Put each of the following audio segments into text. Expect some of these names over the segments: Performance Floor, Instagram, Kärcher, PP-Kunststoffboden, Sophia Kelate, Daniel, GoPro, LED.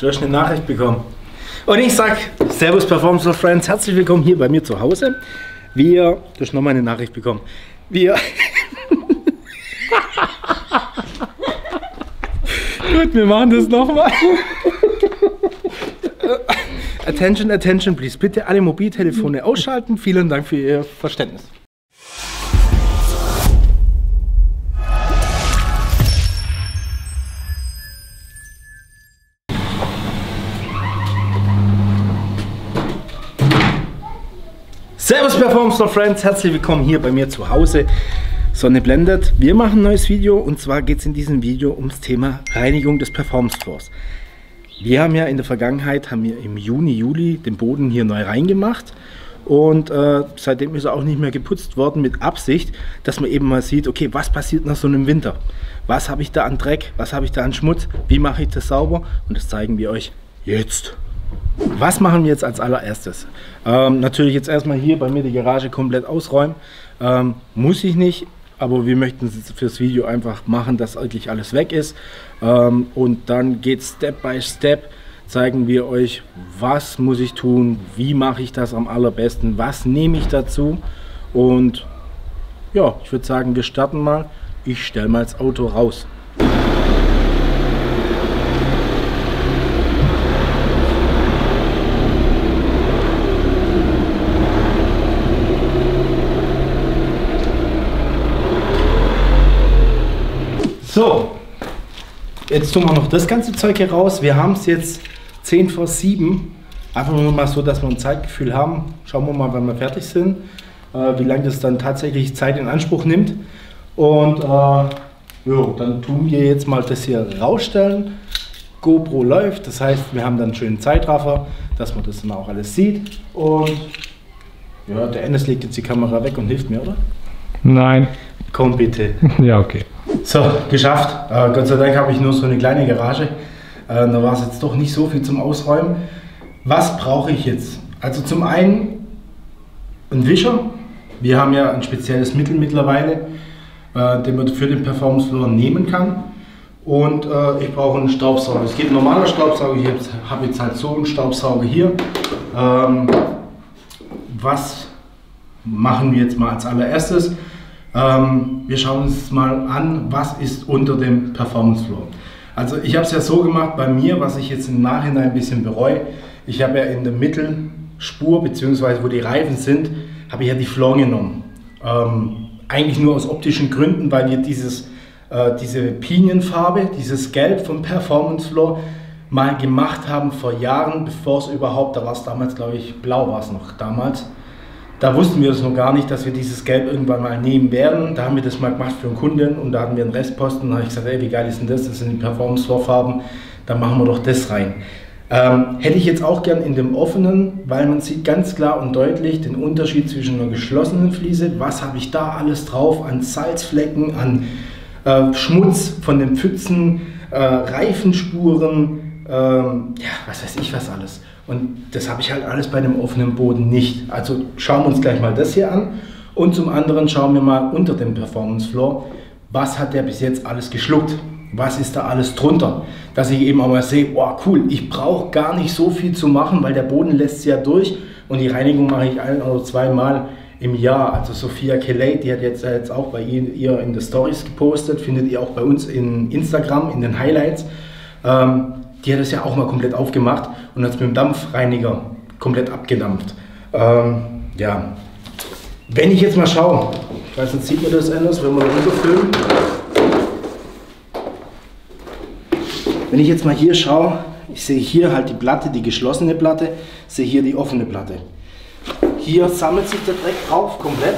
Du hast eine Nachricht bekommen. Und ich sag Servus Performance Floor Friends, herzlich willkommen hier bei mir zu Hause. Du hast nochmal eine Nachricht bekommen. Gut, wir machen das nochmal. Attention, attention please. Bitte alle Mobiltelefone ausschalten. Vielen Dank für Ihr Verständnis. Servus Performance Floor Friends, herzlich willkommen hier bei mir zu Hause. Sonne blendet. Wir machen ein neues Video und zwar geht es in diesem Video ums Thema Reinigung des Performance Floors. Wir haben ja in der Vergangenheit, im Juni, Juli den Boden hier neu reingemacht und seitdem ist er auch nicht mehr geputzt worden mit Absicht, dass man eben mal sieht, okay, was passiert nach so einem Winter? Was habe ich da an Dreck? Was habe ich da an Schmutz? Wie mache ich das sauber? Und das zeigen wir euch jetzt. Was machen wir jetzt als allererstes? Natürlich jetzt erstmal hier bei mir die Garage komplett ausräumen. Muss ich nicht. Aber wir möchten es fürs Video einfach machen, dass eigentlich alles weg ist. Und dann geht Step by Step, zeigen wir euch, was muss ich tun, wie mache ich das am allerbesten, was nehme ich dazu. Und ja, ich würde sagen, wir starten mal. Ich stelle mal das Auto raus. So, jetzt tun wir noch das ganze Zeug hier raus. Wir haben es jetzt 10 vor 7. Einfach nur mal so, dass wir ein Zeitgefühl haben. Schauen wir mal, wenn wir fertig sind, wie lange das dann tatsächlich Zeit in Anspruch nimmt. Und jo, dann tun wir jetzt mal das hier rausstellen. GoPro läuft, das heißt, wir haben dann einen schönen Zeitraffer, dass man das dann auch alles sieht. Und ja, der Ennis legt jetzt die Kamera weg und hilft mir, oder? Nein. Komm bitte. Ja, okay. So, geschafft. Gott sei Dank habe ich nur so eine kleine Garage. Da war es jetzt doch nicht so viel zum Ausräumen. Was brauche ich jetzt? Also zum einen einen Wischer. Wir haben ja ein spezielles Mittel mittlerweile, den man für den Performance Floor nehmen kann. Und ich brauche einen Staubsauger. Es gibt einen normalen Staubsauger. Ich habe jetzt halt so einen Staubsauger hier. Was machen wir jetzt mal als allererstes? Wir schauen uns mal an, was ist unter dem Performance Floor. Also ich habe es ja so gemacht bei mir, was ich jetzt im Nachhinein ein bisschen bereue. Ich habe ja in der Mittelspur, beziehungsweise wo die Reifen sind, habe ich ja die Floor genommen. Eigentlich nur aus optischen Gründen, weil wir diese Pinienfarbe, dieses Gelb vom Performance Floor mal gemacht haben vor Jahren, bevor es überhaupt, da war es damals glaube ich, blau war es noch damals. Da wussten wir das noch gar nicht, dass wir dieses Gelb irgendwann mal nehmen werden. Da haben wir das mal gemacht für einen Kunden und da hatten wir einen Restposten. Da habe ich gesagt, ey, wie geil ist denn das? Das sind die Performance Floor Farben. Da machen wir doch das rein. Hätte ich jetzt auch gern in dem offenen, weil man sieht ganz klar und deutlich den Unterschied zwischen einer geschlossenen Fliese. Was habe ich da alles drauf an Salzflecken, an Schmutz von den Pfützen, Reifenspuren, ja, was weiß ich was alles. Und das habe ich halt alles bei einem offenen Boden nicht. Also schauen wir uns gleich mal das hier an. Und zum anderen schauen wir mal unter dem Performance Floor, was hat der bis jetzt alles geschluckt? Was ist da alles drunter? Dass ich eben auch mal sehe, oh cool, ich brauche gar nicht so viel zu machen, weil der Boden lässt es ja durch. Und die Reinigung mache ich ein oder zweimal im Jahr. Also Sophia Kelate, die hat jetzt auch bei ihr in den Stories gepostet, findet ihr auch bei uns in Instagram, in den Highlights. Die hat das ja auch mal komplett aufgemacht und hat es mit dem Dampfreiniger komplett abgedampft. Ja, wenn ich jetzt mal schaue, ich weiß nicht, sieht man das anders, wenn wir runterfüllen. Wenn ich jetzt mal hier schaue, ich sehe hier halt die Platte, die geschlossene Platte, sehe hier die offene Platte. Hier sammelt sich der Dreck drauf komplett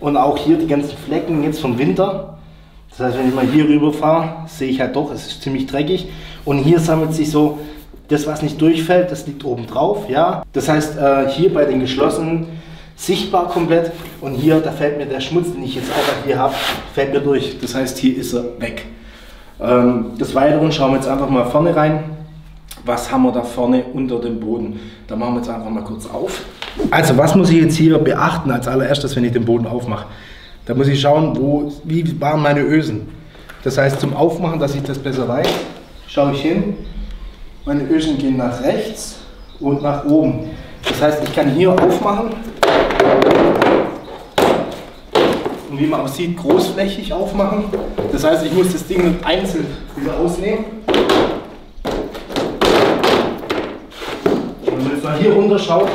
und auch hier die ganzen Flecken jetzt vom Winter. Das heißt, wenn ich mal hier rüber fahre, sehe ich halt doch, es ist ziemlich dreckig. Und hier sammelt sich so, das was nicht durchfällt, das liegt oben drauf. Ja? Das heißt, hier bei den geschlossenen sichtbar komplett. Und hier, da fällt mir der Schmutz, den ich jetzt auch hier habe, fällt mir durch. Das heißt, hier ist er weg. Des Weiteren schauen wir jetzt einfach mal vorne rein. Was haben wir da vorne unter dem Boden? Da machen wir jetzt einfach mal kurz auf. Also, was muss ich jetzt hier beachten als allererstes, wenn ich den Boden aufmache? Da muss ich schauen, wie waren meine Ösen. Das heißt, zum Aufmachen, dass ich das besser weiß, schaue ich hin. meine Ösen gehen nach rechts und nach oben. Das heißt, ich kann hier aufmachen und wie man auch sieht, großflächig aufmachen. Das heißt, ich muss das Ding einzeln wieder ausnehmen. Und wenn man hier runter schaut,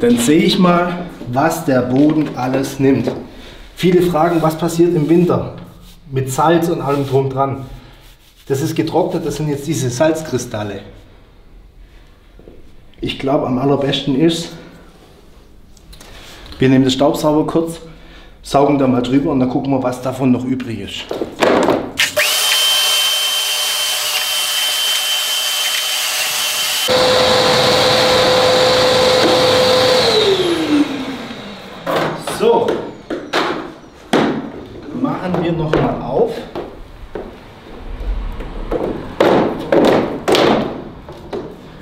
dann sehe ich mal, was der Boden alles nimmt. Viele fragen, was passiert im Winter mit Salz und allem drum dran. Das ist getrocknet, das sind jetzt diese Salzkristalle. Ich glaube, am allerbesten ist, wir nehmen den Staubsauger kurz, saugen da mal drüber und dann gucken wir, was davon noch übrig ist. So, machen wir nochmal auf.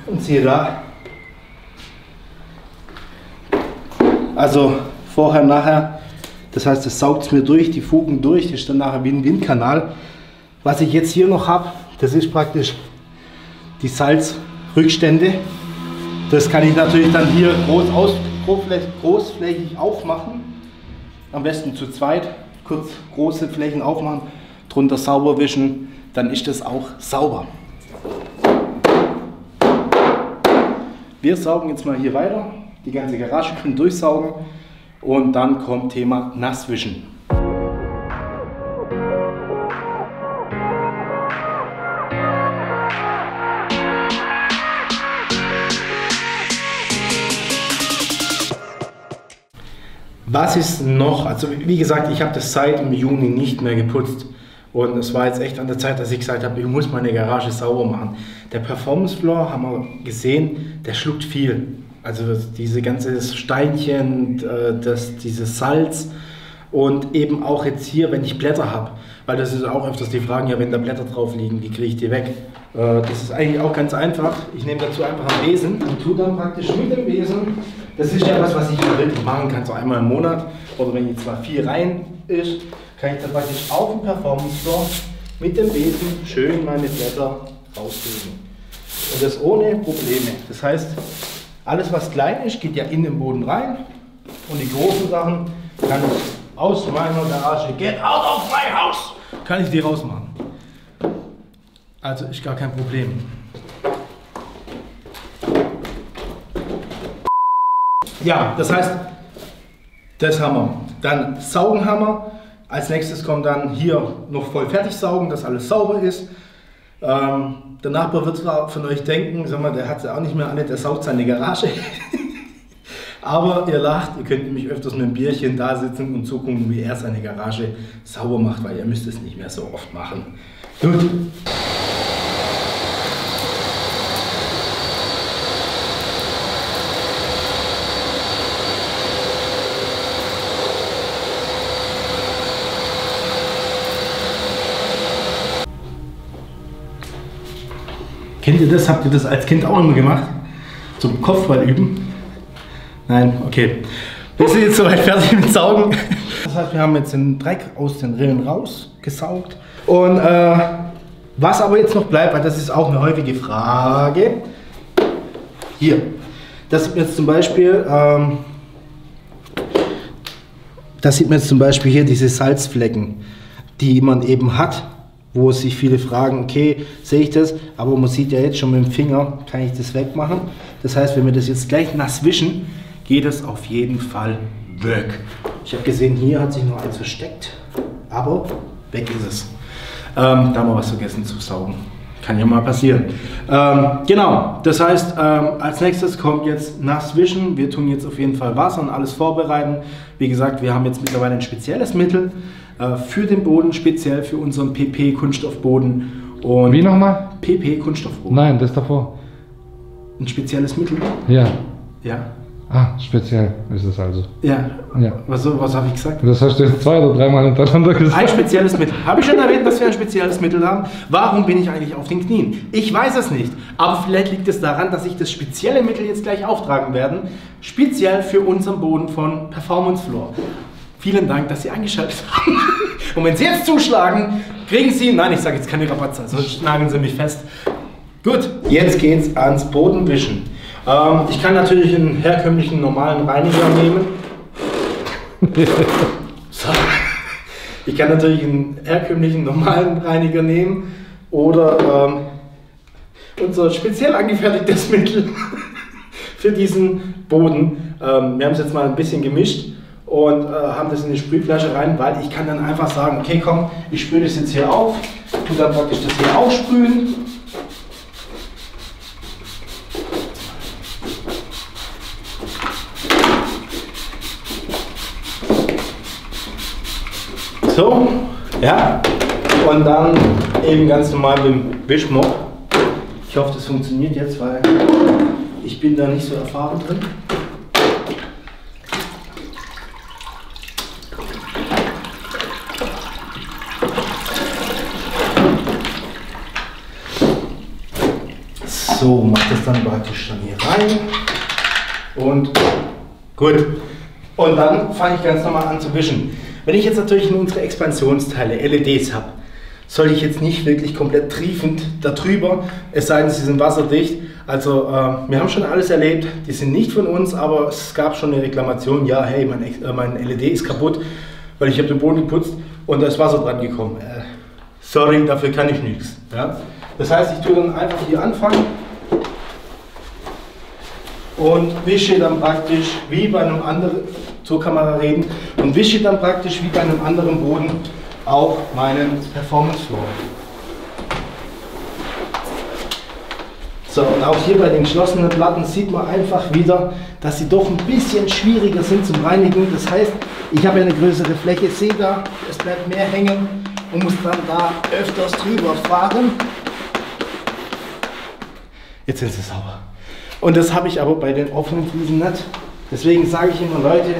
Und siehe da. Also vorher, nachher, das heißt, das saugt es mir durch, die Fugen durch, das ist dann nachher wie ein Windkanal. Was ich jetzt hier noch habe, das ist praktisch die Salzrückstände. Das kann ich natürlich dann hier großflächig aufmachen. Am besten zu zweit, kurz große Flächen aufmachen, drunter sauber wischen, dann ist das auch sauber. Wir saugen jetzt mal hier weiter, die ganze Garage können durchsaugen und dann kommt Thema Nasswischen. Was ist noch? Also wie gesagt, ich habe das seit im Juni nicht mehr geputzt und es war jetzt echt an der Zeit, dass ich gesagt habe, ich muss meine Garage sauber machen. Der Performance Floor, haben wir gesehen, der schluckt viel. Also diese ganze Steinchen, dieses Salz und eben auch jetzt hier, wenn ich Blätter habe, weil das ist auch öfters die Frage, ja, wenn da Blätter drauf liegen, wie kriege ich die weg? Das ist eigentlich auch ganz einfach. Ich nehme dazu einfach einen Besen und tue dann praktisch mit dem Besen. Das ist ja was ich wirklich machen kann, so einmal im Monat. Oder wenn jetzt mal viel rein ist, kann ich dann praktisch auf dem Performance Floor mit dem Besen schön meine Blätter rauslegen. Und das ohne Probleme. Das heißt, alles was klein ist, geht ja in den Boden rein. Und die großen Sachen kann ich aus meiner Garage, get out of my house, kann ich die rausmachen. Also ist gar kein Problem. Ja, das heißt, das haben wir. Dann saugen haben wir. Als nächstes kommt dann hier noch voll fertig saugen, dass alles sauber ist. Der Nachbar wird zwar von euch denken, sag mal, der hat es ja auch nicht mehr alle, der saugt seine Garage. Aber ihr lacht, ihr könnt nämlich öfters mit einem Bierchen da sitzen und zugucken, wie er seine Garage sauber macht, weil ihr müsst es nicht mehr so oft machen. Gut. Kennt ihr das? Habt ihr das als Kind auch immer gemacht? Zum Kopfball üben? Nein? Okay. Wir sind jetzt soweit fertig mit Saugen. Das heißt, wir haben jetzt den Dreck aus den Rillen rausgesaugt. Und was aber jetzt noch bleibt, weil das ist auch eine häufige Frage. Hier. Das sieht man jetzt zum Beispiel, hier diese Salzflecken, die man eben hat. Wo sich viele fragen, okay, sehe ich das, aber man sieht ja jetzt schon mit dem Finger, kann ich das wegmachen. Das heißt, wenn wir das jetzt gleich nass wischen, geht das auf jeden Fall weg. Ich habe gesehen, hier hat sich noch eins versteckt, aber weg ist es. Da haben wir was vergessen zu saugen. Kann ja mal passieren. Genau, das heißt, als nächstes kommt jetzt Nasswischen. Wir tun jetzt auf jeden Fall Wasser und alles vorbereiten. Wie gesagt, wir haben jetzt mittlerweile ein spezielles Mittel für den Boden, speziell für unseren PP-Kunststoffboden. Und wie nochmal? PP-Kunststoffboden. Nein, das davor. Ein spezielles Mittel? Ja. Ja. Ah, speziell ist es also. Ja. Ja. Was habe ich gesagt? Das hast du jetzt 2 oder 3 Mal hintereinander gesagt. Ein spezielles Mittel. Habe ich schon erwähnt, dass wir ein spezielles Mittel haben? Warum bin ich eigentlich auf den Knien? Ich weiß es nicht. Aber vielleicht liegt es daran, dass ich das spezielle Mittel jetzt gleich auftragen werde. Speziell für unseren Boden von Performance Floor. Vielen Dank, dass Sie eingeschaltet haben. Und wenn Sie jetzt zuschlagen, Kriegen Sie, nein, ich sage jetzt keine Rabatze, sonst nageln Sie mich fest. Gut, jetzt geht's ans Bodenwischen. Ich kann natürlich einen herkömmlichen, normalen Reiniger nehmen. So. Ich kann natürlich einen herkömmlichen, normalen Reiniger nehmen oder unser speziell angefertigtes Mittel für diesen Boden. Wir haben es jetzt mal ein bisschen gemischt und haben das in die Sprühflasche rein, weil ich kann dann einfach sagen, okay komm, ich sprühe das jetzt hier auf und dann praktisch das hier aufsprühen. So, ja, und dann eben ganz normal mit dem Wischmopp. Ich hoffe, das funktioniert jetzt, weil ich bin da nicht so erfahren drin. So, macht das dann praktisch dann hier rein und gut. Und dann fange ich ganz normal an zu wischen. Wenn ich jetzt natürlich in unsere Expansionsteile LEDs habe, sollte ich jetzt nicht wirklich komplett triefend darüber, es sei denn, sie sind wasserdicht. Also wir haben schon alles erlebt, die sind nicht von uns, aber es gab schon eine Reklamation, ja hey, mein LED ist kaputt, weil ich habe den Boden geputzt und da ist Wasser dran gekommen. Sorry, dafür kann ich nichts. Ja? Das heißt, ich tue dann einfach hier anfangen und wische dann praktisch wie bei einem anderen, zur Kamera reden, und wische dann praktisch wie bei einem anderen Boden auch meinen Performance Floor. So, und auch hier bei den geschlossenen Platten sieht man einfach wieder, dass sie doch ein bisschen schwieriger sind zum Reinigen. Das heißt, ich habe eine größere Fläche, sehe da, es bleibt mehr hängen und muss dann da öfters drüber fahren. Jetzt sind sie sauber. Und das habe ich aber bei den offenen Fliesen nicht. Deswegen sage ich immer, Leute,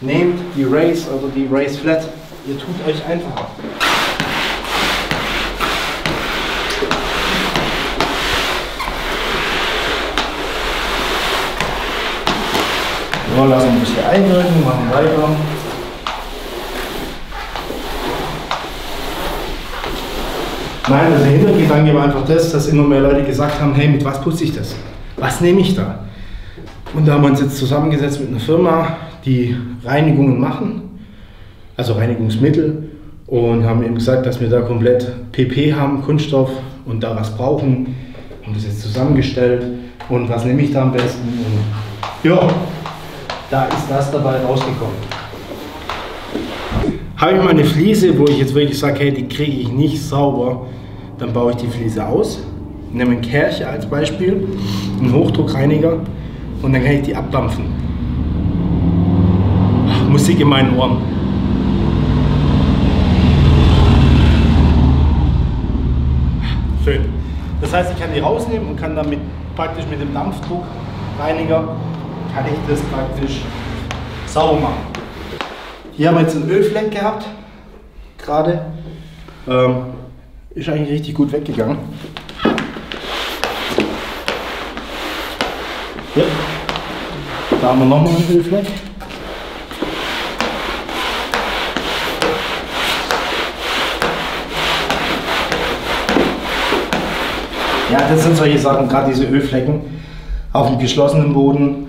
nehmt die Race oder die Race Flat. Ihr tut euch einfacher. So, lassen wir ein bisschen einwirken, machen weiter. Nein, also der Hintergedanke war einfach das, dass immer mehr Leute gesagt haben, hey, mit was putze ich das? Was nehme ich da? Und da haben wir uns jetzt zusammengesetzt mit einer Firma, die Reinigungen machen, also Reinigungsmittel, und haben eben gesagt, dass wir da komplett PP haben, Kunststoff, und da was brauchen. Haben das jetzt zusammengestellt und was nehme ich da am besten? Und ja, da ist das dabei rausgekommen. Habe ich mal eine Fliese, wo ich jetzt wirklich sage, hey, die kriege ich nicht sauber, dann baue ich die Fliese aus, nehme einen Kärcher als Beispiel, einen Hochdruckreiniger, und dann kann ich die abdampfen. Musik in meinen Ohren. Schön. Das heißt, ich kann die rausnehmen und kann damit praktisch mit dem Dampfdruckreiniger kann ich das praktisch sauber machen. Hier haben wir jetzt einen Ölfleck gehabt, gerade. Ist eigentlich richtig gut weggegangen. Ja. Da haben wir nochmal einen Ölfleck. Ja, das sind solche Sachen, gerade diese Ölflecken auf dem geschlossenen Boden,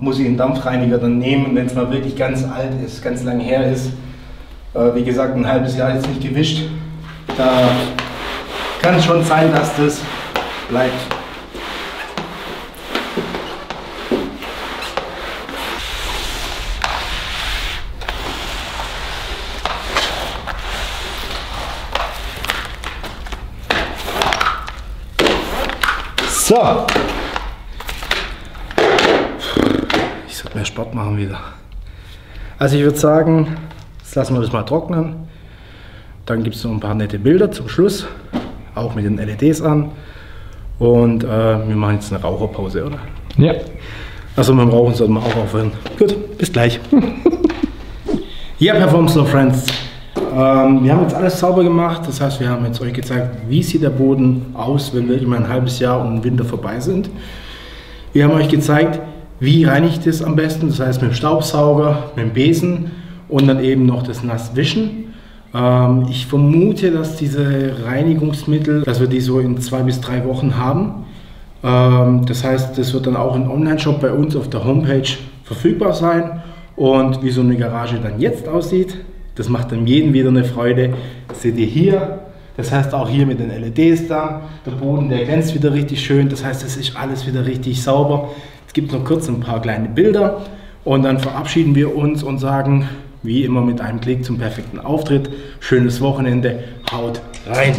muss ich einen Dampfreiniger dann nehmen, wenn es mal wirklich ganz alt ist, ganz lang her ist. Wie gesagt, ein halbes Jahr jetzt nicht gewischt. Da kann es schon sein, dass das bleibt. So, ich sollte mehr Sport machen wieder. Also ich würde sagen, jetzt lassen wir das mal trocknen. Dann gibt es noch ein paar nette Bilder zum Schluss, auch mit den LEDs an. Und wir machen jetzt eine Raucherpause, oder? Ja. Also beim Rauchen sollten wir auch aufhören. Gut, bis gleich. Ja, Performance Floor Friends. Wir haben jetzt alles sauber gemacht, das heißt, wir haben jetzt euch gezeigt, wie sieht der Boden aus, wenn wir immer ein halbes Jahr und Winter vorbei sind. Wir haben euch gezeigt, wie reinigt es am besten, das heißt mit dem Staubsauger, mit dem Besen und dann eben noch das Nasswischen. Ich vermute, dass diese Reinigungsmittel, dass wir die so in 2 bis 3 Wochen haben. Das heißt, das wird dann auch im Online-Shop bei uns auf der Homepage verfügbar sein. Und wie so eine Garage dann jetzt aussieht, das macht dann jedem wieder eine Freude. Das seht ihr hier. Das heißt auch hier mit den LEDs dann, der Boden, der glänzt wieder richtig schön. Das heißt, es ist alles wieder richtig sauber. Es gibt noch kurz ein paar kleine Bilder und dann verabschieden wir uns und sagen, wie immer mit einem Klick zum perfekten Auftritt. Schönes Wochenende, haut rein!